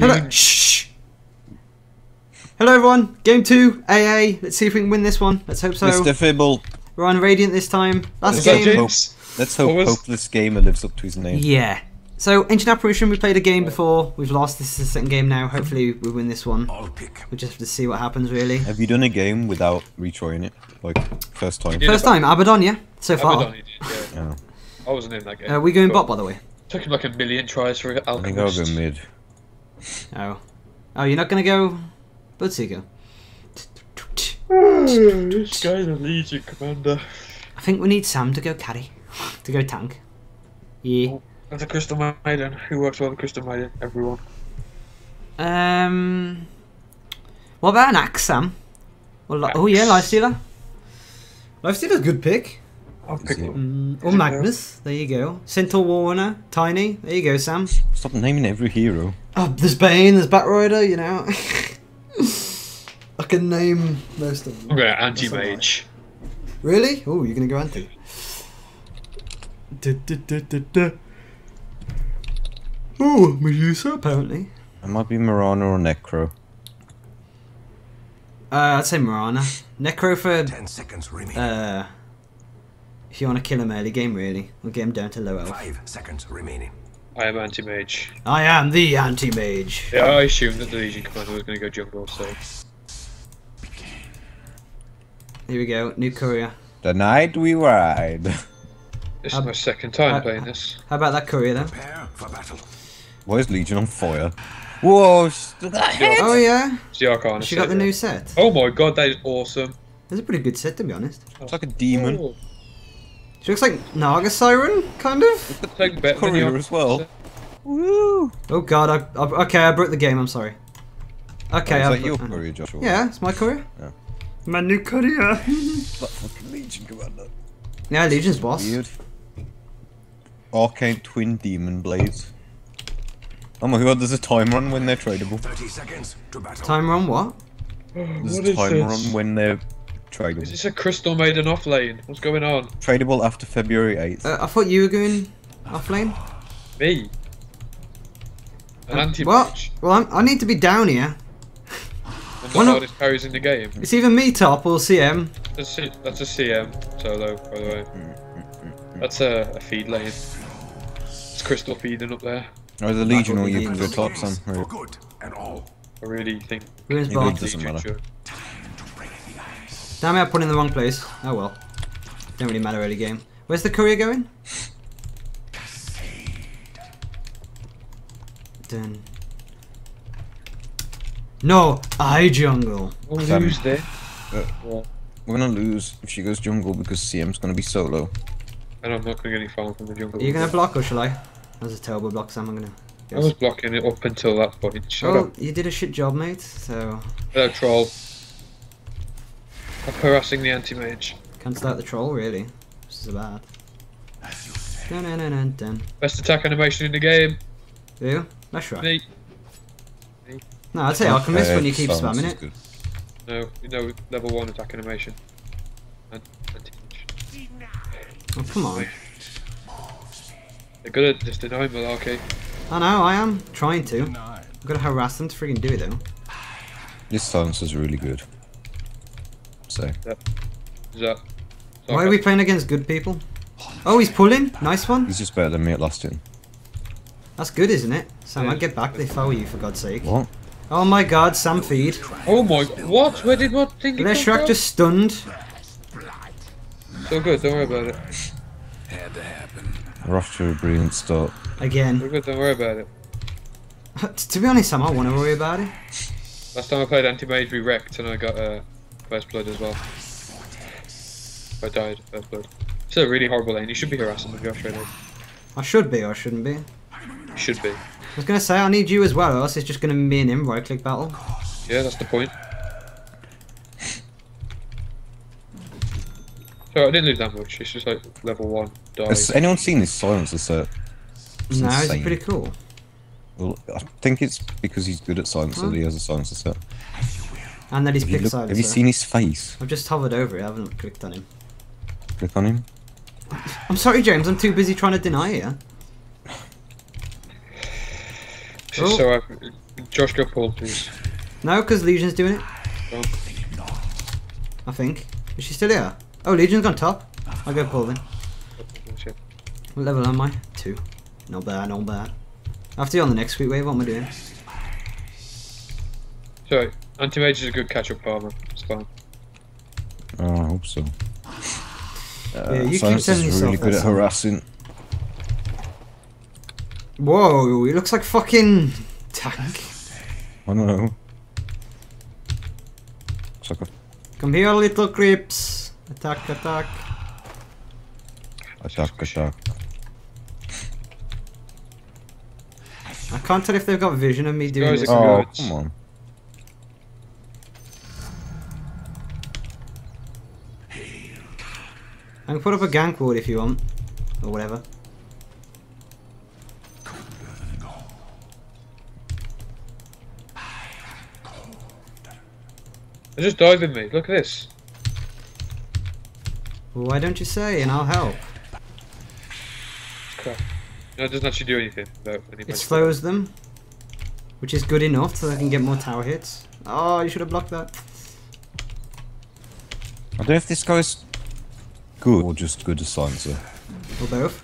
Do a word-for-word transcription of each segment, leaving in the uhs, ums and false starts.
Hello. Shh. Hello everyone. Game two A A. Let's see if we can win this one. Let's hope so. Mister Fibble. We're on Radiant this time. Last game. Hope. Let's hope was... Hopeless Gamer lives up to his name. Yeah. So Ancient Apparition, we played a game before. We've lost. This is the second game now. Hopefully we win this one. I'll pick. We just have to see what happens really. Have you done a game without retrying it? Like first time. First time. Abaddon, yeah. So far. Abaddon, you did, yeah. Oh. I wasn't in that game. Uh, we going bot by the way. Took him like a million tries for Alchemist. I think I'll go mid. Oh. Oh, you're not going to go Bloodseeker? This guy's a Legion Commander. I think we need Sam to go carry. To go tank. Yeah. And the Crystal Maiden. Who works well with Crystal Maiden? Everyone. Um. What about an axe, Sam? Well, axe. Oh yeah, Lifestealer. Lifestealer's a good pick. I'll pick um, or Magnus, there you go. Centaur Warner, Tiny, there you go, Sam. Stop naming every hero. Oh, there's Bane, there's Batrider, you know. I can name most of them. I'm going to Anti-Mage. Really? Oh, you're going to go Anti. Du, du, du, du, du. Oh, Medusa, apparently. It might be Mirana or Necro. Uh, I'd say Mirana. Necro for... Ten seconds remaining. Uh... If you want to kill him early game, really, we'll get him down to low elf. Five seconds remaining. I am Anti-Mage. I am the Anti-Mage. Yeah, I assumed that the Legion Commander was going to go jungle, so... Here we go, new courier. The night we ride. This is my second time how, playing this. How about that courier, then? Prepare for battle. Why is Legion on fire? Whoa! Oh, yeah? She got set, the new yeah. set. Oh my god, that is awesome. That's a pretty good set, to be honest. It's like a demon. Oh. She looks like Naga Siren, kind of. It's like Courier as well. Woo! Oh god, I, I okay, I broke the game. I'm sorry. Okay, oh, is that your courier, Joshua? Yeah, it's my courier. Yeah. My new courier. That fucking Legion Commander. Yeah, Legion's boss. Weird. Arcane Twin Demon Blades. Oh my god, there's a time run when they're tradable. Thirty seconds to battle. Time run what? There's what a time this? run when they're. Tradable. Is this a Crystal Maiden off lane? What's going on? Tradable after February eighth. Uh, I thought you were going off lane. Me? An um, anti -match. Well, well I'm, I need to be down here. And the hardest carries in the game. It's either me top or C M. That's a, that's a C M solo, by the way. That's a, a feed lane. It's Crystal feeding up there. Oh, the Legion or you can go top, Sam. I really think... It doesn't matter. Damn it, I put it in the wrong place. Oh well. Don't really matter early game. Where's the courier going? Done. No! I jungle! We'll Sam, lose there. Uh, yeah. We're gonna lose if she goes jungle because C M's gonna be solo. And I'm not gonna get any farm from the jungle. Are you gonna block or shall I? That was a terrible block, Sam. I'm gonna... I was blocking it up until that point. Shut well, up. You did a shit job, mate, so... Hello, troll. I'm harassing the Anti-Mage. Can't start the troll really. This is bad. Dun, dun, dun, dun, dun. Best attack animation in the game. Who? Leshrac. Me. Me. No, I'd say Alchemist okay, when you keep spamming it. Good. No, you know level one attack animation. And, and oh come on. They're good at just denying malarkey. I know, I am trying to. I've got to harass them to freaking do it though. This silence is really good. So. Yep. Yep. Why are we playing against good people? Oh, he's pulling. Nice one. He's just better than me at last in. That's good, isn't it? Sam, yeah, I get back. They foul you, for God's sake. What? Oh my God, Sam feed. Oh my. What? Where did what thing? Leshrac just stunned. So good. Don't worry about it. Had to happen. We're off to a brilliant start. Again. So good. Don't worry about it. To be honest, Sam, I want to worry about it. Last time I played Anti-Mage, we wrecked, and I got a. Uh, First blood as well. I died at first blood. It's a really horrible lane. You should be harassing the Josh right now. I should be or I shouldn't be? You should be. I was going to say, I need you as well, or else it's just going to be an in right click battle. Yeah, that's the point. So I didn't lose that much. It's just like level one die. Has anyone seen this silencer set? No, insane. It's pretty cool. Well, I think it's because he's good at silencer that he has a silencer set. And then he's picked silencer. Have you seen his face? I've just hovered over it, I haven't clicked on him. Click on him? I'm sorry James, I'm too busy trying to deny it. This oh. is so Josh, go pull, please. No, because Legion's doing it. Oh. I think. Is she still here? Oh, Legion's gone top. I'll go pull then. What level am I? Two. Not bad, not bad. I have to do it on the next sweet wave. What am I doing? So, Anti-Mage is a good catch-up farmer. It's fine. Oh, I hope so. Uh, yeah, you so keep sending yourself really good at harassing. Whoa, he looks like fucking tank. I know. Looks like a... Come here, little creeps. Attack, attack. Attack, attack. I can't tell if they've got vision of me doing this. Oh, come on. I can put up a gank ward if you want, or whatever. They're just diving me, look at this. Why don't you say, and I'll help. Okay. No, it doesn't actually do anything. It slows them, which is good enough so they can get more tower hits. Oh, you should have blocked that. I don't know if this guy's... good, or just good as Silencer. Or both.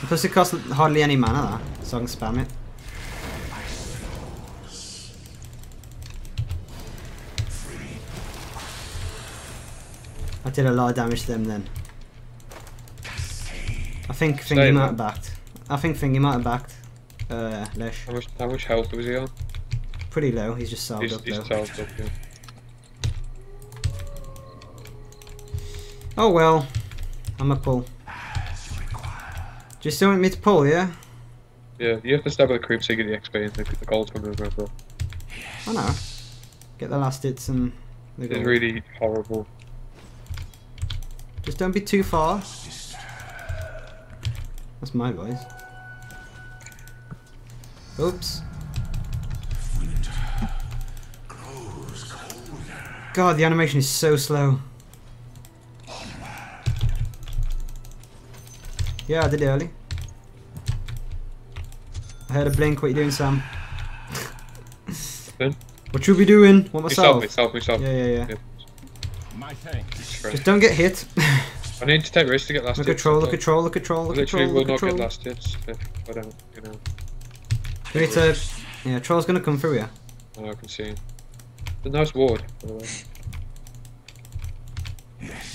And plus it costs hardly any mana, that, so I can spam it. I did a lot of damage to them then. I think Thingy Same, might have backed. I think Thingy might have backed. Uh, Lesh. How much, how much health was he on? Pretty low, he's just salved up, he's though. Salved up, yeah. Oh well, I'm a pull. Do you still want me to pull, yeah? Yeah, you have to stab at the creep so you get the X P and the, the gold from over. Bro. I know. Get the last hits and the gold. It's really horrible. Just don't be too far. That's my voice. Oops. God, the animation is so slow. Yeah, I did it early. I heard a blink. What are you doing, Sam? What should we be doing? What myself? Myself, myself. Yeah, yeah, yeah. yeah. My thing. Just don't get hit. I need to take risks to get last hits. Look at troll, look at troll, look at troll, look at troll. Literally will not get last hits. Whatever, you know. We need to. Yeah, troll's gonna come through here. Oh, I can see him. It's a nice ward, by the way.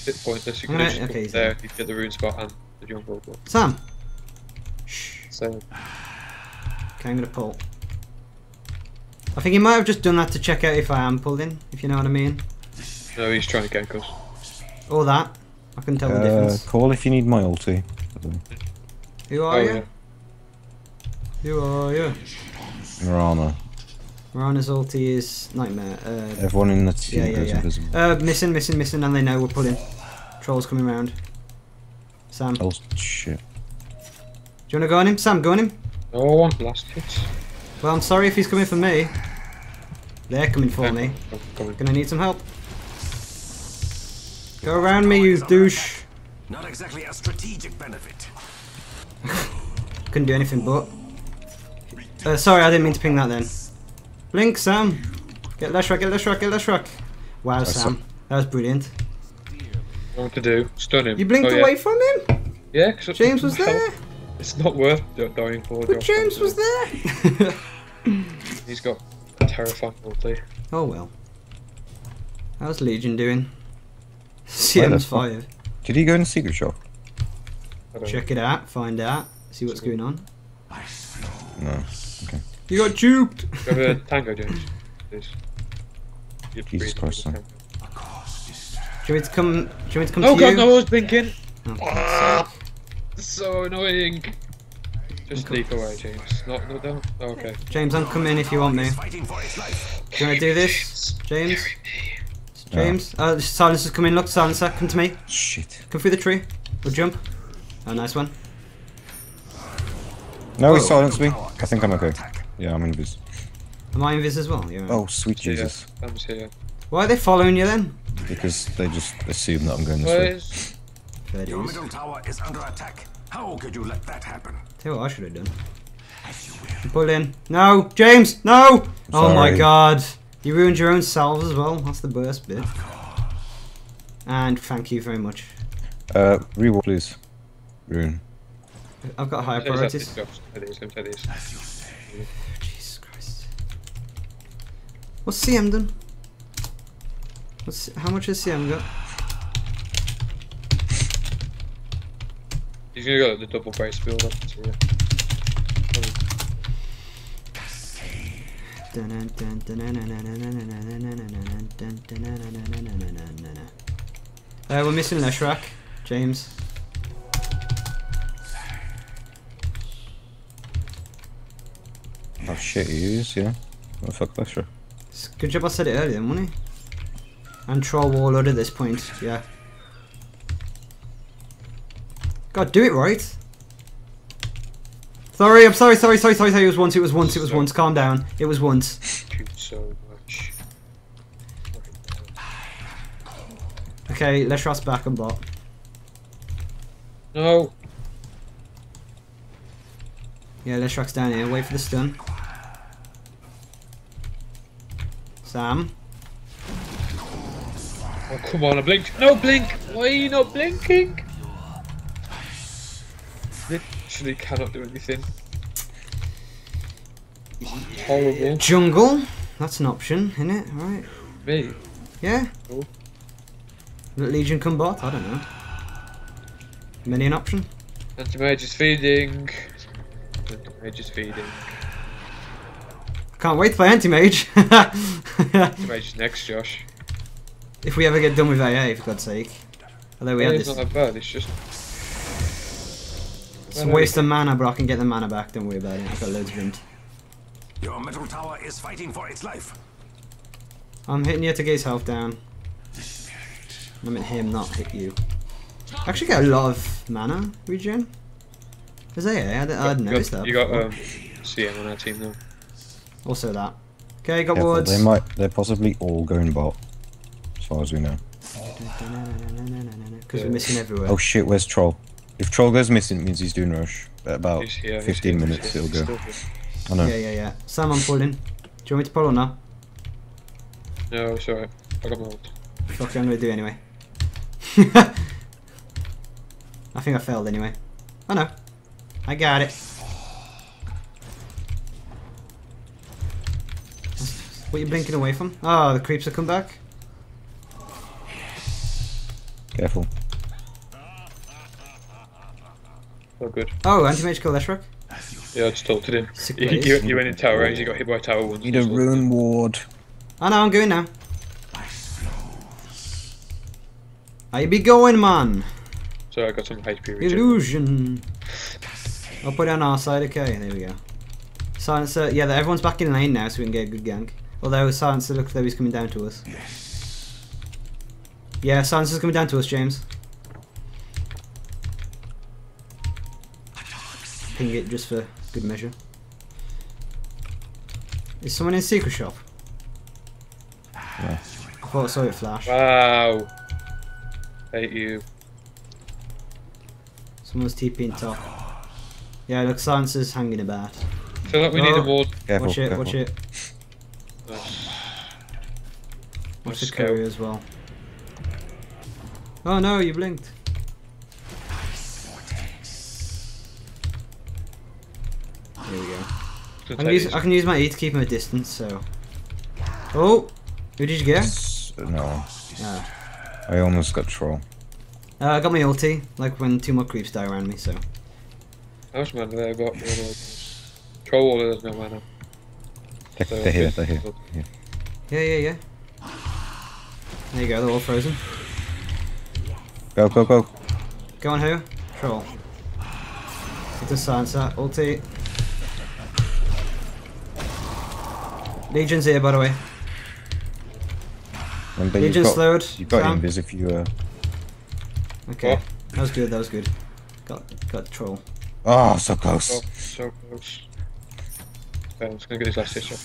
Hit pointless. You can right, just okay, come there. You get the rune spot and. Sam! Shh. Sam. Okay, I'm gonna pull. I think he might have just done that to check out if I am pulling, if you know what I mean. No, he's trying to gank us. Or that. I couldn't tell uh, the difference. Call if you need my ulti. Who are oh, you? Yeah. Who are you? Mirana. Mirana's ulti is Nightmare. Uh, Everyone in the team yeah, yeah, goes yeah. invisible. Uh, missing, missing, missing, and they know we're pulling. Troll's coming round. Sam. Oh shit. Do you want to go on him? Sam, go on him. Oh, I'm last hit. Well, I'm sorry if he's coming for me. They're coming for me. I'm gonna need some help. Go around me, you douche. Not exactly a strategic benefit. Couldn't do anything but. Uh, sorry, I didn't mean to ping that then. Blink, Sam. Get Leshrac, get Leshrac, get Leshrac. Wow, Sam. That was brilliant. What to do? Stun him. You blinked oh, yeah. away from him? Yeah, because James was well, there. It's not worth dying for. But James was there. He's got a terrifying ulti. Oh well. How's Legion doing? C M's five. Did he go in the secret shop? Check it out, find out, see what's going on. No. Okay. You got duped! Go to Tango, James. Jesus Christ, son. Do you want me to come, do you want me to, come oh to God, you? Oh god, no, I was blinking! Oh, ah, so annoying! Just sneak away, James. Not, not down. Oh, okay. James, I'm coming if you want me. Do you want to do this? James? James? Yeah. Uh, Silencer's coming, look, Silencer, come to me. Shit. Come through the tree. We'll jump. Oh, nice one. No, he silenced me. I think I'm okay. Yeah, I'm invis. Am I invis as well? Yeah. Oh, sweet Jesus. Yeah, I'm here. Why are they following you then? Because they just assume that I'm going this way. Your middle tower is under attack. How could you let that happen? Tell you what I should have done. Pull in. No! James! No! Sorry. Oh my god. You ruined your own selves as well. That's the burst bit. And thank you very much. Uh, reward please. Rune. I've got higher priorities. Jesus Christ. What's C M done? What's, how much has C M got? He's gonna go the double price build up. Uh, we're missing Leshrac, James. Oh shit, he is, yeah. Oh fuck, Leshrac. Good job I said it earlier, wasn't it? And Troll Warlord at this point, yeah. God, do it right. Sorry, I'm sorry, sorry, sorry, sorry, sorry. It was once, it was once, it was once. Calm down. It was once. So much. Okay, let's rush back and block. No. Yeah, Leshrak's down here. Wait for the stun. Sam. Oh, come on, I blinked. No, blink! Why are you not blinking? Literally cannot do anything. Horrible. Jungle? That's an option, isn't it? Alright. Me? Yeah. Cool. Let Legion come bot? I don't know. Minion option? Anti-Mage is feeding. Anti-Mage is feeding. I can't wait to play Anti-Mage. Anti-Mage is next, Josh. If we ever get done with A A, for God's sake. Although we had this. It's not that bad, it's just. It's a waste of mana, but I can get the mana back, don't worry about it. I've got loads of wind. Your middle tower is fighting for its life. I'm hitting you to get his health down. I meant him, not hit you. I actually get a lot of mana regen. Is that yeah? I didn't, I didn't notice that. You got um, C M on our team though. Also that. Okay, got yeah, wards. They might. They're possibly all going bot, as far as we know. Because we're missing everywhere. Oh shit! Where's Troll? If Troll goes missing, it means he's doing rush. At about here, fifteen minutes, it'll go. I know. Yeah, yeah, yeah. Sam, I'm pulling. Do you want me to pull or not? No, it's alright. I got my ult. Fuck it, I'm gonna do it anyway. I think I failed anyway. Oh no. I got it. What are you blinking away from? Oh, the creeps have come back. Careful. Oh, good. Oh, Anti-Mage killed Leshrac? Yeah, I just tilted him. You, you, you went in tower range, you got hit by tower once. Need a rune ward. I know, I'm going now. I be going, man. Sorry, I got some H P regen. Illusion. I'll put it on our side, okay, there we go. Silencer, yeah, everyone's back in lane now, so we can get a good gank. Although Silencer looks like he's coming down to us. Yeah, Silencer's coming down to us, James. Ping it just for good measure. Is someone in secret shop? Yeah. I thought I saw it flash. Wow. Hate you. Someone's TPing top. Yeah, look, Silencer's hanging about. I feel like we oh. need a ward. Careful, watch it, careful. watch it. Nice. Watch the carry as well. Oh no, you blinked. There we go. I can, use, I can use my E to keep him at distance, so... Oh! Who did you get? No. Ah. I almost got Troll. Uh, I got my ulti, like when two more creeps die around me, so... How much mana have I got? Troll Warlord has no mana. So they're here, they're here. Yeah, yeah, yeah. There you go, they're all frozen. Go, go, go. Go on who? Troll. Get the silence that. Ulti. Legion's here, by the way. Remember, Legion's you've got, slowed. You've got Sam. Invis if you... Uh... Okay, what? That was good, that was good. Got got Troll. Oh, so close. Oh, so close. Okay, I'm just going to get his last hit shot.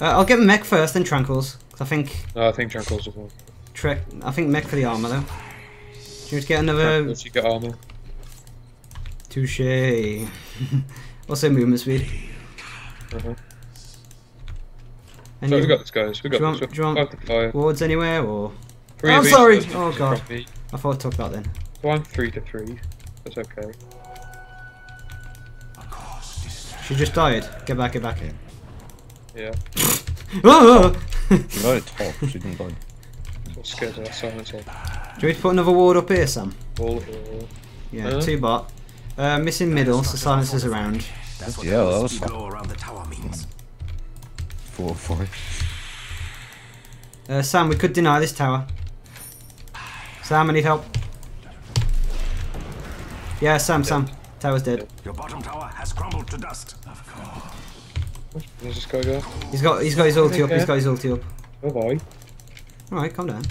Uh, I'll get Mech first, then Tranquils. Cause I think... No, I think Tranquils will Trek. I think Mech for the armor, though. Do you want to get another... Tranquils, you get armor. Touché. I'll say movement speed. Uh-huh. So we've got this, guys. We've got this. Do you want, do you want wards anywhere, or...? Three oh, sorry! Oh, God. Property. I thought I'd talk about that then. So I'm three to three. That's okay. She just died. Get back, get back in. Yeah. Oh! She died at top. She didn't die. I'm scared of that silencer. Do you need to put another ward up here, Sam? All of them. Yeah, no. Two bot. Uh, missing middle, so silencer's around. That's what yeah, that was around the tower means. Four or five. Uh, Sam, we could deny this tower. Sam, I need help. Yeah, Sam, dead. Sam. Tower's dead. Your bottom tower has crumbled to dust. Of course. Where's this guy go? He's got, he's got his ulti up, he's got his ulti up. Oh boy. Alright, calm down.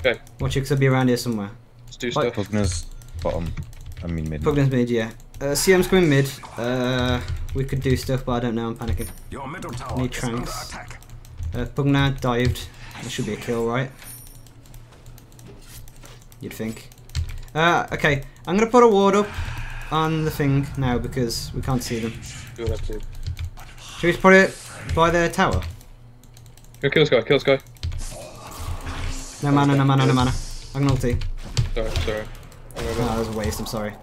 Okay. Watch it, because I'll be around here somewhere. Let's do stuff. Pugna's bottom. I mean mid. Pugna's mid, yeah. Uh, C M's coming mid. Uh, we could do stuff, but I don't know, I'm panicking. Your middle tower need tranks. Uh, Pugna dived. That should be a kill, right? You'd think. Uh, okay, I'm going to put a ward up on the thing now because we can't see them. You'll have to. Should we just put it by their tower? Go kill this guy, kill this guy. No mana, no mana, no mana. I'm going to ulti. Sorry, sorry. Oh, that was a waste, I'm sorry.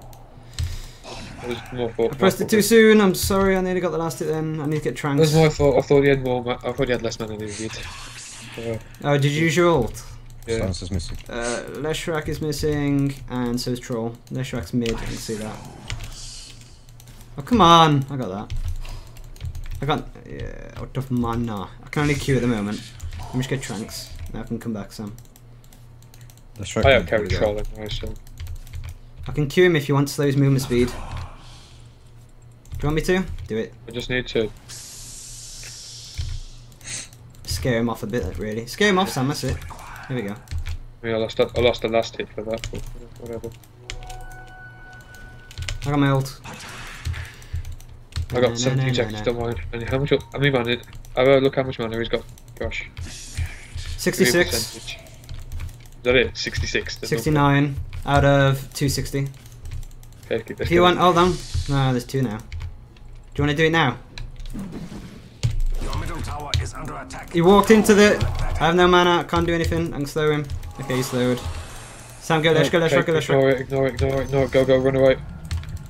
Was more fault, I pressed more it too soon, I'm sorry, I nearly got the last hit then. I need to get tranked. That was my fault, I thought he had more ma I thought he had less mana than he did. So, oh, did you use your ult? Yeah. Silence is missing. Uh, Leshrac is missing, and so is Troll. Leshrac's mid, I can see that. Oh, come on! I got that. I got... Yeah, out of mana. I can only Q at the moment. Let me just get tranks. Now I can come back, Sam. Leshrac I don't carry Troll anyway, so... I can Q him if you want to slow his movement speed. Do you want me to? Do it. I just need to. Scare him off a bit, really. Scare him off, Sam, that's it. Here we go. Yeah, I lost, I lost the last hit for that, but whatever. I got my ult. I got seventy jackets, don't mind. And how much, I mean, man, I will look how much mana he's got. Gosh. sixty-six. Is that it? sixty-six. sixty-nine out of two sixty. Okay, keep this if you going. Want, hold on. No, there's two now. Do you want to do it now? Your middle tower is under attack. He walked into the... I have no mana, can't do anything. I can slow him. Okay, he's slowed. Sam, go Lesh, go Lesh, go Lesh. Ignore it, ignore it, ignore it, ignore it. Go, go, run away.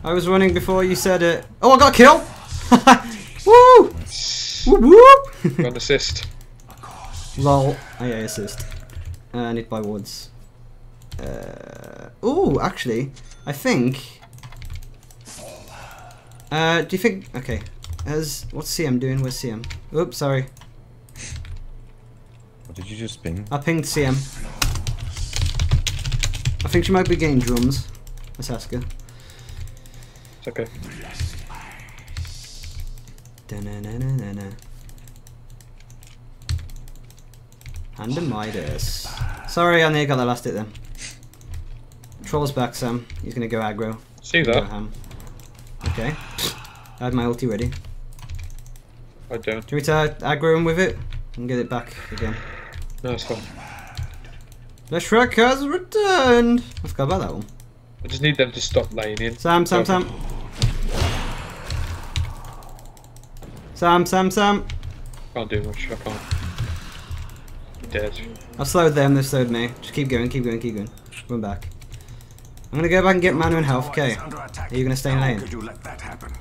I was running before you said it. Oh, I got a kill! Woo! Whoop, whoop! Got an assist. Lol. I got assist. Uh, I need my wards. Uh, ooh, actually, I think... Uh, do you think? Okay, has what's C M doing? Where's C M? Oops, sorry. What did you just ping? I pinged C M. I think she might be getting drums. Let's ask her. It's okay. Da-na-na-na-na-na. And a Midas. Sorry, I nearly got that last hit then. Troll's back, Sam. He's gonna go aggro. See that? Go ham. Okay. I had my ulti ready. I don't. Do we try aggro him with it? And get it back again. No, it's fine. Leshrac has returned! I forgot about that one. I just need them to stop laying in. Sam, Sam, Sam. Sam, Sam, Sam. Can't do much, I can't. I'm dead. I've slowed them, they've slowed me. Just keep going, keep going, keep going. Run back. I'm gonna go back and get mana and health, okay? Are you gonna stay in lane?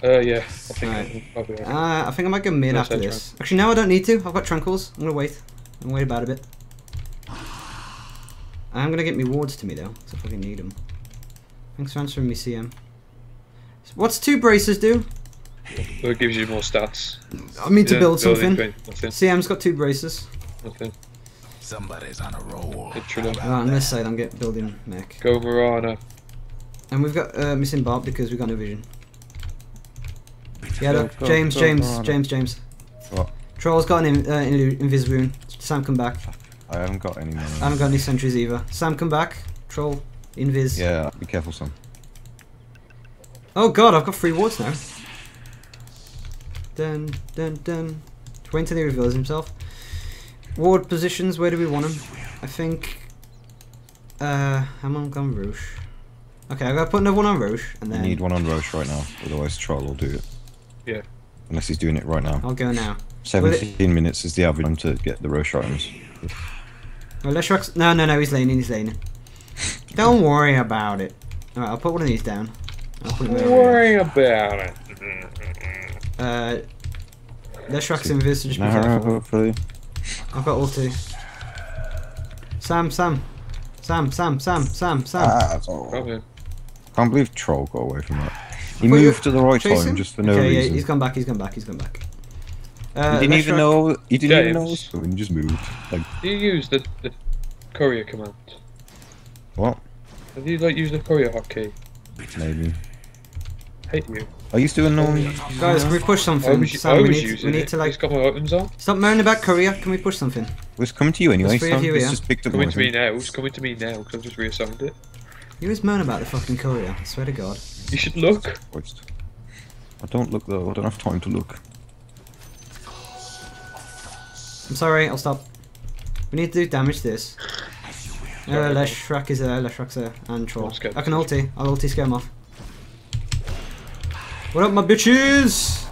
Uh, yeah. I think, right. I'll be okay. uh, I think I might go mid no, after this. Trying. Actually, no, I don't need to. I've got Tranquils. I'm gonna wait. I'm gonna wait about a bit. I'm gonna get me wards to me, though, because I fucking need them. Thanks for answering me, C M. What's two braces do? Well, it gives you more stats. I need to build something. Build C M's got two braces. Nothing. Somebody's on a roll. Right, on this side, I'm get building mech. Go Mirana. And we've got uh, missing Bob because we've got no vision. Yeah, look, go, James, go, James, go, James, James, James. What? Troll's got an in, uh, invis rune. Sam, come back. I haven't got any. Money. I haven't got any sentries either. Sam, come back. Troll, invis. Yeah, be careful, Sam. Oh God, I've got three wards now. Dun dun dun. Wait until he reveals himself. Ward positions, where do we want him? I think... Uh, I'm on Gunrush. Okay, I've got to put another one on Roche, and then... You need one on Roche right now, otherwise Troll will do it. Yeah. Unless he's doing it right now. I'll go now. seventeen it... minutes is the average time to get the Roche items. Well, Leshrac... No, no, no, he's laning, he's laning. Don't worry about it. Alright, I'll put one of these down. I'll put Don't worry about it. Uh, Leshrak's Invis. Narrow, hopefully. I've got all two. Sam, Sam. Sam, Sam, Sam, Sam, Sam. Ah, that's all. Can't believe Troll got away from that. He Wait, moved to the right time him? just for no okay, reason. Yeah, he's gone back, he's gone back, he's gone back. Uh, he didn't Leshrac... even know. He didn't James. even know. So he just moved. Like... Do you use the, the courier command? What? Have you like used the courier hotkey? Maybe. Hate you. Are you still annoying? Guys, can we push something? I was, Sam, I we, need, we need to like. Got my items on. Stop moaning about courier. Can we push something? Well, it's coming to you anyway. It's, you, it's yeah. just picked up. Coming to me now. It's coming to me now because I've just reassigned it. You always moan about the fucking courier. I swear to God. You should look. I don't look though. I don't have time to look. I'm sorry. I'll stop. We need to do damage to this. Uh, Leshrac is there, Leshrac's there, and Troll. I can ulti, I'll ulti scare him off. What up my bitches?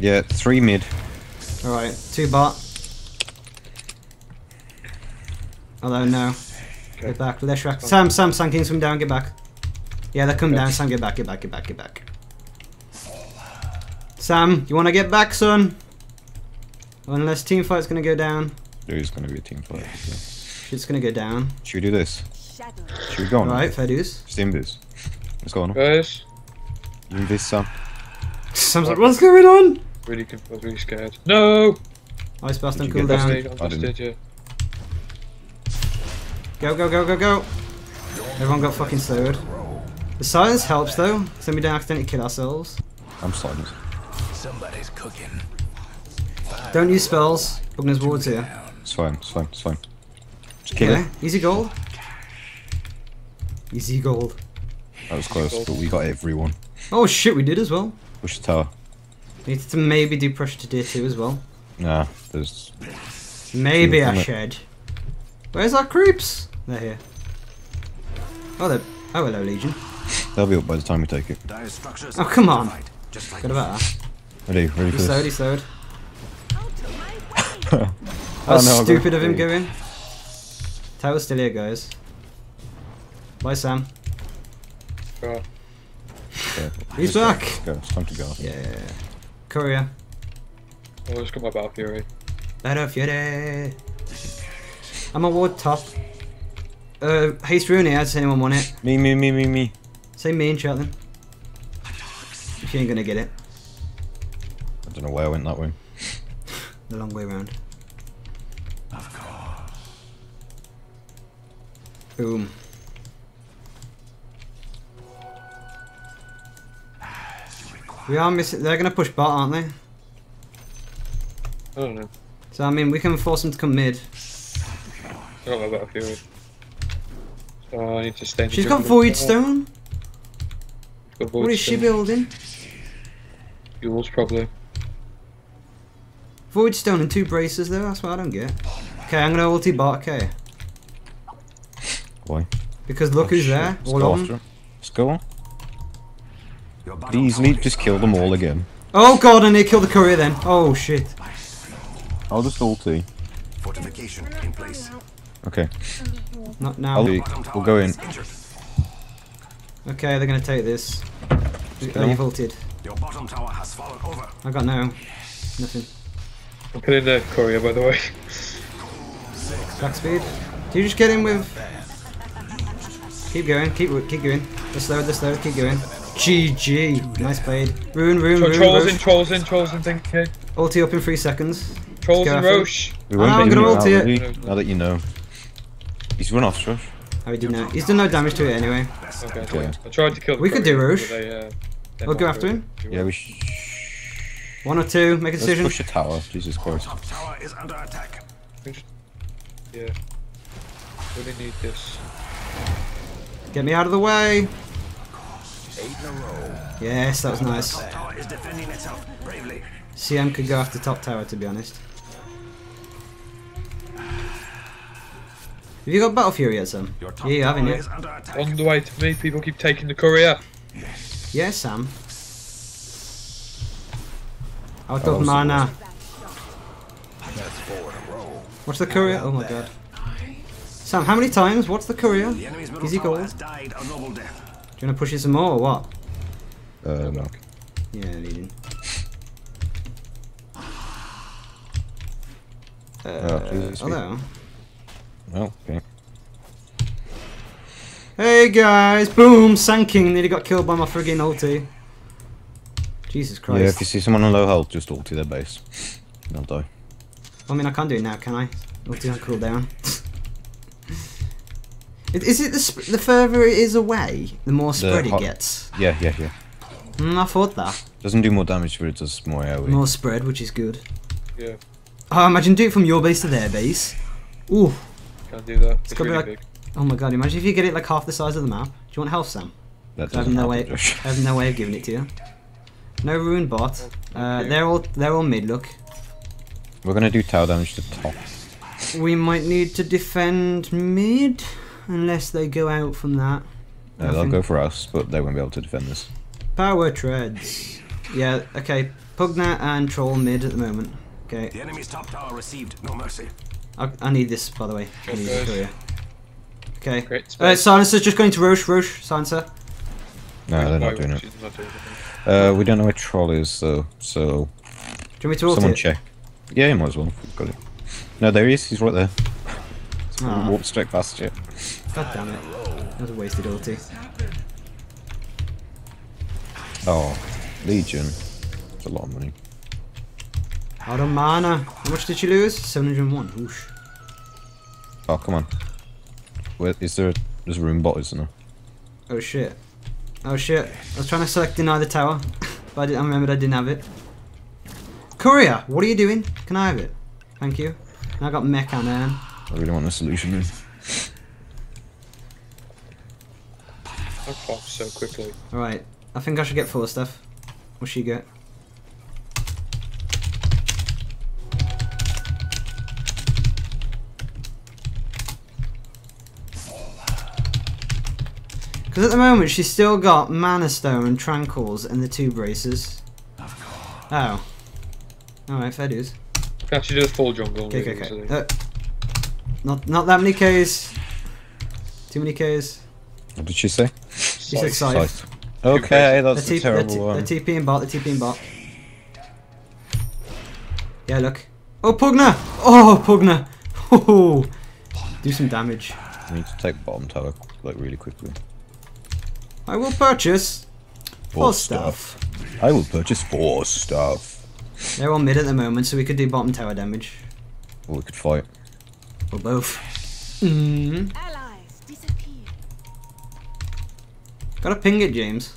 Yeah, three mid. Alright, two bot. Although no. Okay. Get back, Leshrac. Sam, Sam, Sam, can you swim down, get back. Yeah, they come okay. down, Sam, get back, get back, get back, get back. Sam, you wanna get back, son? Unless teamfight's gonna go down. There is going to be a team fight. So. Shit's going to go down. Should we do this? Should we go on? All right, fair dues. Just invis. Let's go on. Guys. Invis, Sam. Sam's like, what's going on? Really, I was really scared. No! Ice blast on cooldown. I did, yeah. Go, go, go, go, go. Everyone got fucking slowed. The silence helps, though, because then we don't accidentally kill ourselves. I'm silent. Somebody's cooking. Don't use spells. Pugna's ward's here. It's fine, it's fine, it's fine. Just kill yeah. it. Easy gold. Easy gold. That was close, but we got everyone. Oh shit, we did as well. Push the tower. Need to maybe do pressure to tier two as well. Nah, there's... Maybe I should. Where's our creeps? They're here. Oh, they're... Oh, hello, Legion. They'll be up by the time we take it. Oh, come on. Like Good about that. Ready, ready for this. He's slowed, he's slowed. That was oh, no, stupid of him going. Tower's still here, guys. Bye, Sam. Go. Okay, He's back! Go. Go. It's time to go. Yeah. Courier. Oh, let's got my Battle Fury. Battle Fury! I'm a ward top. Uh, Haste Rune here, does anyone want it? Me, me, me, me, me. Say me in chat then. She ain't gonna get it. I don't know where I went that way. The long way round. Of course. Boom. We are missing. They're gonna push bot, aren't they? I don't know. So I mean, we can force them to come mid. I don't know about Fury. So I need to stay. She's got Void Stone. Got Void what is stone. she building? Yours probably. Void Stone and two braces though, that's what I don't get. Okay, I'm gonna ulti bot, okay. Why? Because look oh, who's shit. there, Let's all of them. Let's go on. These need just kill them all again. Oh god, I need to kill the courier then. Oh shit. I'll just ulti. Fortification in place. Okay. Not now. I'll we'll go in. Okay, they're gonna take this. They've ulted. Your bottom tower has fallen over. I got no. Nothing. I'm killing the courier, by the way. Back speed. Do you just get in with... Keep going, keep keep going. Just slow, just slow, keep going. G G. Nice played. Rune, rune, rune. Trolls in, trolls in, trolls in, thing. Okay. Ulti up in three seconds. Trolls in Roche. Oh, I'm going to ulti it. Now that you know. He's run off, Roche. Oh, he did no. He's done no damage to it anyway. Okay, okay. I tried to kill the We could do Roche. Uh, we'll go after him. Yeah, we should. One or two, make a decision. Let's push the tower, Jesus Christ. Top tower is under attack. Yeah. Really need this. Get me out of the way! Eight in a row. Yes, that was nice. Top tower is defending itself bravely. C M could go after top tower, to be honest. Have you got Battle Fury yet, Sam? Yeah, you haven't you? On the way to me, people keep taking the courier. Yes, yeah, Sam. Out of mana. What's the courier? Oh my god. Sam, how many times? What's the courier? Is he gold? Do you want to push it some more or what? Uh, no. Yeah, Legion. Uh, oh, hello. Well, okay. Hey guys! Boom! Sanking! Nearly got killed by my friggin' ulti. Jesus Christ. Yeah, if you see someone on low health, just ulti their base. They'll die. I mean, I can't do it now, can I? Ulti on cooldown. Is it the, sp the further it is away, the more spread the it gets? Yeah, yeah, yeah. Mm, I thought that. Doesn't do more damage, but it does more AoE. More spread, which is good. Yeah. Oh, imagine do it from your base to their base. Ooh. Can't do that. It's, it's really be like, big. Oh my god, imagine if you get it like half the size of the map. Do you want health, Sam? That I have no way. I have no way of giving it to you. No ruined bot. Uh, they're all they're all mid. Look. We're gonna do tower damage to top. We might need to defend mid, unless they go out from that. No, yeah, they'll go for us, but they won't be able to defend this. Power treads. Yeah. Okay. Pugna and troll mid at the moment. Okay. The enemy's top tower received no mercy. I, I need this, by the way. I need this for you. Okay. Uh, Silencer's just going to Roche, Roche, Silencer. No, they're not doing it. Uh, we don't know where Troll is, though, so... Do you want me to ult it? Someone check. Yeah, you might as well. Got it. No, there he is. He's right there. Someone oh. walked straight past you. God damn it. That was a wasted ulti. Oh. Legion. That's a lot of money. Out of mana. How much did she lose? seven hundred and one. Whoosh. Oh, come on. Where, is there a, there's a room bot, isn't there? Oh shit. Oh shit. I was trying to select deny the tower, but I, didn't, I remembered I didn't have it. Courier, what are you doing? Can I have it? Thank you. And I got mech on there. I really want a solution then. I popped so quickly. Alright. I think I should get full of stuff. What'll she get? Because at the moment she's still got Mana Stone, Tranquils, and the two braces. Oh. Alright, fair dues. You can actually do a full jungle. Okay, okay, okay. Uh, not, not that many Ks. Too many Ks. What did she say? She said scythe. Okay, that's the terrible one. They're TPing bot, they're TPing bot. Yeah, look. Oh, Pugna! Oh, Pugna! Oh, do some damage. I need to take bottom tower, like, really quickly. I will purchase four, four stuff. stuff. I will purchase four stuff. They're all mid at the moment, so we could do bottom tower damage. Or we could fight. Or both. Mm. Allies disappear. Gotta ping it, James.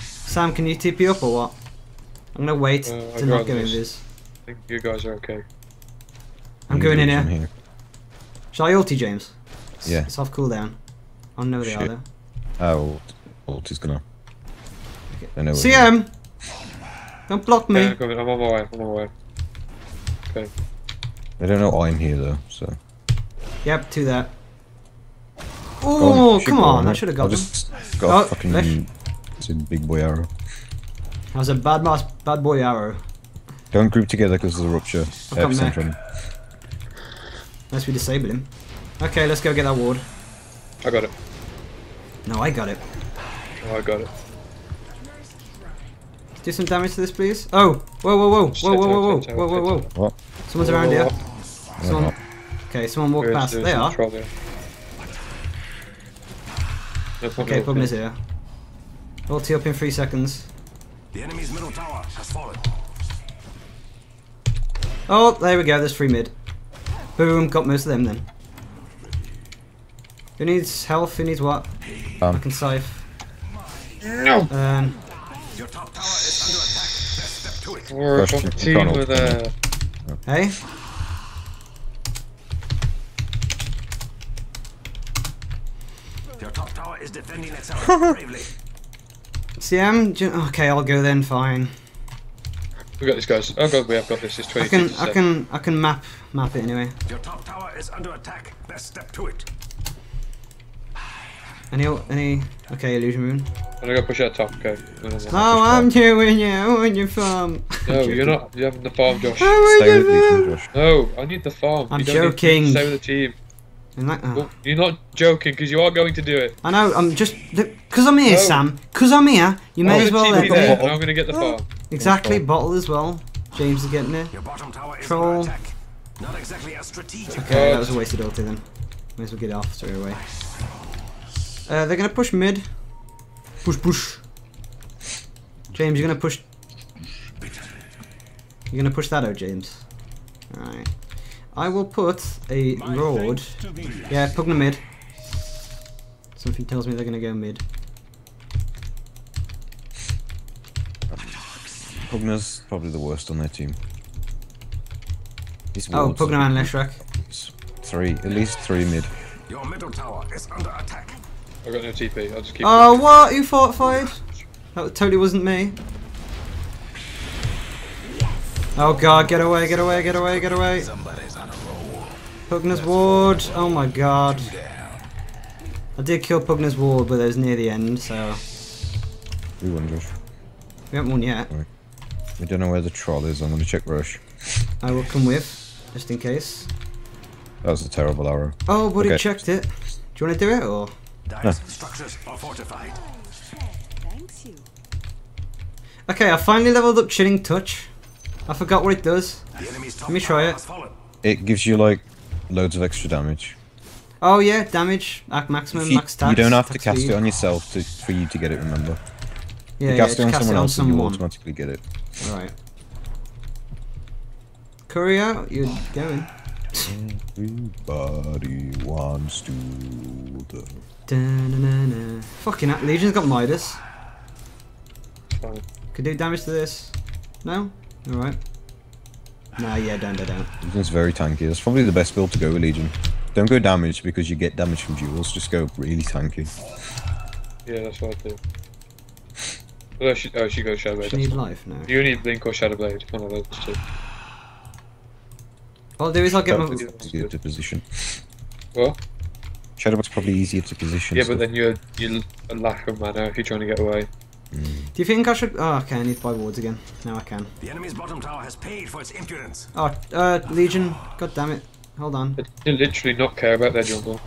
Sam, can you T P up or what? I'm gonna wait uh, to not go in this. I think you guys are okay. I'm, I'm going in here. here. Shall I ulti, James? Yeah. It's off cooldown. I don't know where Shit. they are though. Oh, ult is gonna. Okay. C M! Don't block me! Yeah, I'm on my way, I'm on my way. Okay. They don't know I'm here though, so. Yep, do that. Oh, come on, I should have got them. I just got oh, a fucking fish. It's a big boy arrow. That was a bad, bad boy arrow. Don't group together because there's a rupture. Unless we disable him. Okay, let's go get that ward. I got it. No, I got it. Oh, I got it. Let's do some damage to this, please. Oh! Whoa, whoa, whoa! Whoa, whoa, whoa, whoa, whoa, whoa, whoa! What? Someone's around here. Someone... Okay, someone walked past. They are. Okay, Pugna's here. Ulti up in three seconds. The enemy's middle tower has fallen. Oh, there we go. There's three mid. Boom! Got most of them then. Who needs health? Who needs what? Um. I can scythe. No! Um. Your top tower is under attack. Best step to it. We're a team with a... Hey? Your top tower is defending itself bravely. C M? Okay, I'll go then, fine. We got this, guys. Oh god, we have got this. It's twenty. I can, I can, I can map, map it anyway. Your top tower is under attack. Best step to it. Any, any? Okay, illusion moon. I'm gonna go push out top. Okay. Oh, I'm doing you on your farm. No, you're not. You haven't the farm, Josh. Oh, stay with me, Josh. No, I need the farm. I'm you don't joking. Need to stay with the team. I'm like that. Well, you're not joking because you are going to do it. I know. I'm just because I'm here, no. Sam. Because I'm here. You may oh, as well. Let there, and I'm gonna get the oh. farm. Exactly. Bottle as well. James is getting it. Your bottom tower is Troll. Under attack. Not exactly a strategic. Okay, that was a wasted ulti then. May as well get it off straight away. Uh, they're gonna push mid. Push, push. James, you're gonna push. You're gonna push that out, James. Alright. I will put a Lord. Yeah, Pugna mid. Something tells me they're gonna go mid. Pugna's probably the worst on their team. Oh, Pugna and Leshrac. Three, at least three mid. Your middle tower is under attack. I've got no T P, I'll just keep Oh, going. What? You fought fired? That totally wasn't me. Oh god, get away, get away, get away, get away. Pugna's ward, oh my god. I did kill Pugna's ward, but it was near the end, so... We won, Josh. We haven't won yet. Sorry. We don't know where the troll is, I'm gonna check Roche. I will come with, just in case. That was a terrible arrow. Oh, but okay. It checked it. Do you wanna do it, or...? No. Structures are fortified. Thanks you. Okay, I finally leveled up Chilling Touch. I forgot what it does. Let me try it. It gives you like loads of extra damage. Oh yeah, damage at maximum, you, max stats. You don't have to cast speed. It on yourself to, for you to get it. Remember, yeah, you yeah, cast it on cast someone it on else, someone. And you automatically get it. All right. Courier, you're going. Everybody wants to. The Da, na, na, na. Fucking hell, Legion's got Midas. Oh. Could do damage to this. No? Alright. Nah, yeah, down, down, down. Legion's very tanky. That's probably the best build to go with Legion. Don't go damage because you get damage from duels. Just go really tanky. Yeah, that's what I do. Well, she, oh, she goes Shadowblade. She need life now. You need Blink or Shadowblade. One of those two. All I'll do is I'll get my... easier to position. What? Shadowblade's probably easier to position. Yeah, so. But then you're you lack of mana if you're trying to get away. Mm. Do you think I should? Oh, okay, I need to buy wards again. Now I can. The enemy's bottom tower has paid for its impudence. Oh, uh, Legion, god damn it! Hold on. They literally not care about their jungle.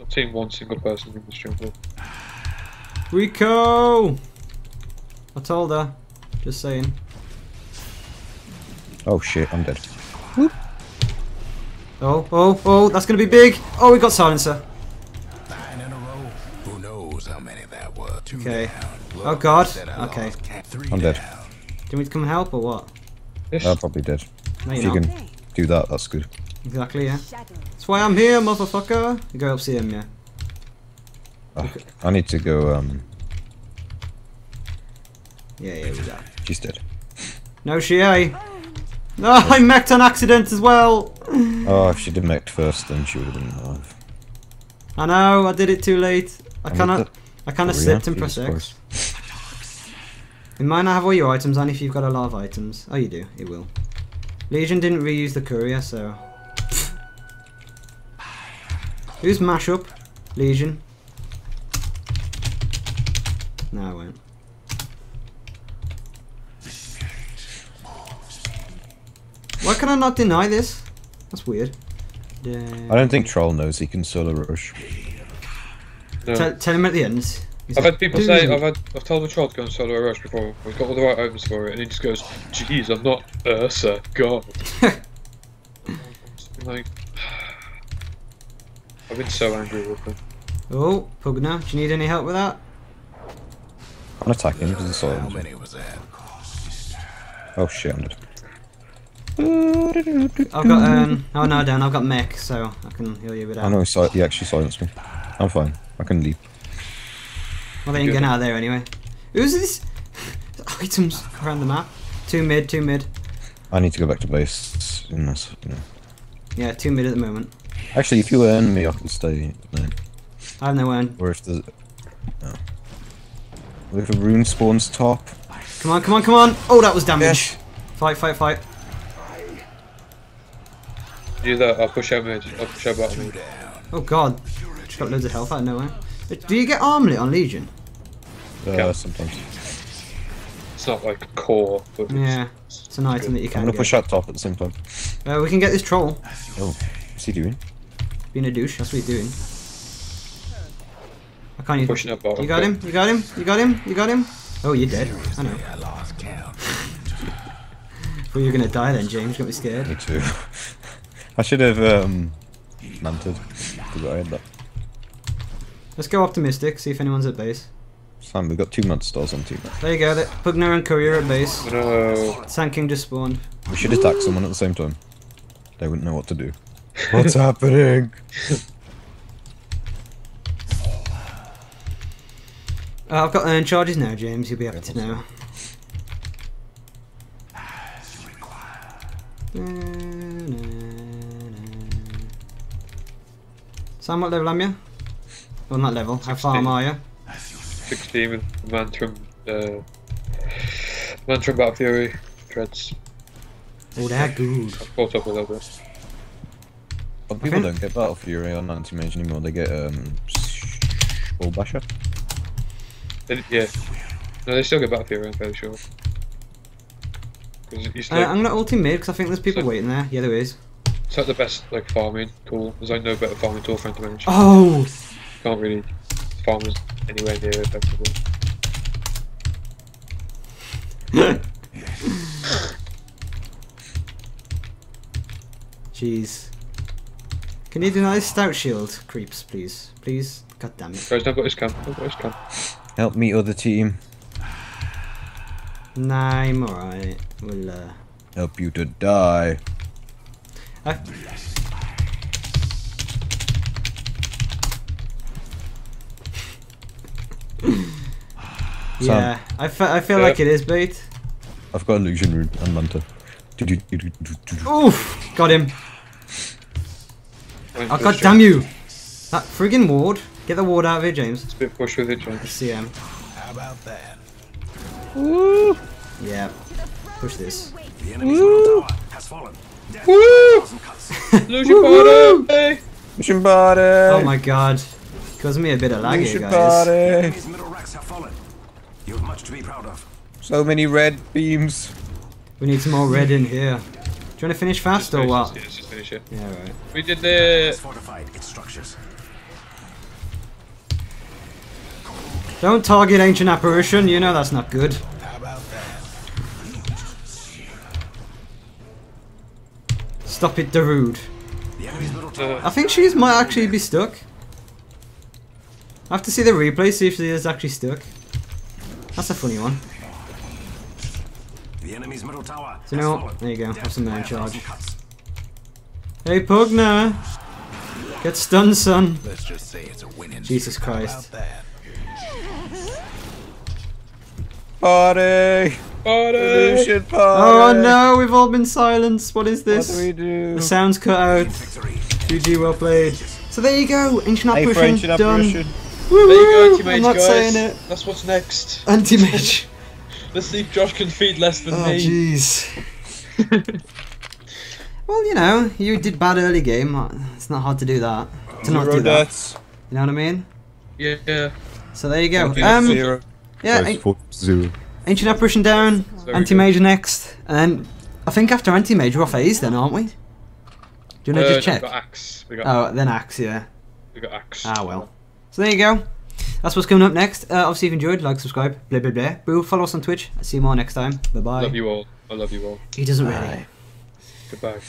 I've seen one single person in this jungle. Rico, I told her. Just saying. Oh shit! I'm dead. Whoop. Oh, oh, oh, that's going to be big. Oh, we got Silencer. Nine in a row. Who knows how many that were. Two okay. Down. Oh, God. Okay. I'm dead. Down. Do you want me to come and help or what? I'm probably dead. No, if you not. Can do that, that's good. Exactly, yeah. That's why I'm here, motherfucker. You go help see him, yeah. Oh, okay. I need to go, um... Yeah, yeah, we do that. She's dead. No, she ain't. No, I mech'd on accident as well. Oh, if she'd have mech'd first, then she would have been alive. I know, I did it too late. I kinda, I kinda slipped and pressed X. It might not have all your items on if you've got a lot of items. Oh, you do, it will. Legion didn't reuse the courier, so... Who's mashup? Legion. No, I won't. Why can I not deny this? That's weird. Um, I don't think Troll knows he can solo rush. No. Tell, tell him at the end. He's I've like, had people Doo -doo. say I've had I've told the Troll to go and solo rush before. We've got all the right items for it, and he just goes, "Jeez, I'm not Ursa, God." Like, I've been so angry with him. Oh, Pugna, do you need any help with that? I'm attacking because it's solo. How many was that? Oh shit! I'm I've got um oh no Dan, I've got mech, so I can heal you without. I know he yeah, actually silenced me. I'm fine. I can leap. Well, they ain't getting out of there anyway. Who's this? Items around the map. Two mid, two mid. I need to go back to base in this. You know. Yeah, two mid at the moment. Actually, if you earn me, I can stay there. I have no earn. Or if there's no. Well, if a rune spawns top. Come on, come on, come on! Oh, that was damage. Yes. Fight, fight, fight. Do that, I'll push out mid, I'll push out bottom. Oh god, just got loads of health out of nowhere. Do you get armlet on Legion? Uh, sometimes. It's not like a core, but it's, yeah, it's an item good. That you can I'm gonna get. Push out top at the same time. Uh, we can get this troll. Oh, what's he doing? Being a douche, that's what he's doing. I can't use him. You got him, you got him, you got him, you got him. Oh, you're dead, I know. Thought you were gonna die then, James, got me scared. Me too. I should have um, manted, because I had that. Let's go optimistic, see if anyone's at base. Sam, we've got two mud stars on team. There you go, the Pugna and Courier at base. No. Sand King just spawned. We should attack someone at the same time. They wouldn't know what to do. What's happening? Uh, I've got earned charges now, James, you'll be happy to know. Sam, what level am you? Well, not level, how far am I? sixteen with Mantram, uh, Mantram Battle Fury, Treads. Oh, they're good. I've caught up a little bit. Well, people okay. don't get Battle Fury on Anti-Mage anymore, they get um, Bull Basher. They, yeah, no, they still get Battle Fury, I'm fairly sure. Still, uh, I'm gonna ulti mid because I think there's people so, waiting there. Yeah, there is. It's not the best like farming tool. There's like no better farming tool for Anti-Mage. Oh! Can't really farm anywhere near effectively. Jeez. Can you deny Stout Shield creeps, please? Please? God damn it. Guys, I've got his camp. I've got his camp. Help me, other team. Nah, I'm alright. We'll uh... help you to die. I... Yeah, I, fe I feel yeah. like it is bait. I've got illusion rune and manta. Oof! Got him. Oh god damn you! That friggin' ward. Get the ward out of here, James. It's a bit push with it, James. C M. How about that? Woo! Yeah. Push this. The enemy's woo! Has fallen. Woo! Illusion body! Illusion body! Oh my god. Caused me a bit of lag here, guys. Enemy's middle racks have fallen. You have much to be proud of. So many red beams. We need some more red in here. Do you want to finish fast or what? Let's just finish it. Yeah, right. We did the... It's fortified. It's structures. Don't target Ancient Apparition. You know that's not good. How about that? Stop it, Darude. Uh, I think she might actually be stuck. I have to see the replay, see if she is actually stuck. That's a funny one. The enemy's middle tower. So you know what? There you go. Have some man charge. Hey Pugna, get stunned, son. Let's just say it's a winning. Jesus Christ. Party! Party! Illusion party! Oh no, we've all been silenced. What is this? What do we do? The sound's cut out. G G, well played. So there you go. Ancient Apparition hey, done. Apparition. There you go, Anti-Mage, guys. Saying it. That's what's next. Anti-Mage. Let's see if Josh can feed less than oh, me. Oh, jeez. Well, you know, you did bad early game. It's not hard to do that. To not zero do that. Deaths. You know what I mean? Yeah. yeah. So there you go. Um, zero. Yeah. An four, zero. Ancient Apparition down. Anti-Mage next. And I think after Anti-Mage, we're off A's then, aren't we? Do you want to uh, just check? No, we got Axe. We got oh, axe. Then Axe, yeah. We got Axe. Ah, well. So there you go. That's what's coming up next. Uh, obviously, if you enjoyed, like, subscribe, blah, blah, blah. Boo, follow us on Twitch. I'll see you more next time. Bye-bye. Love you all. I love you all. He doesn't really. Goodbye.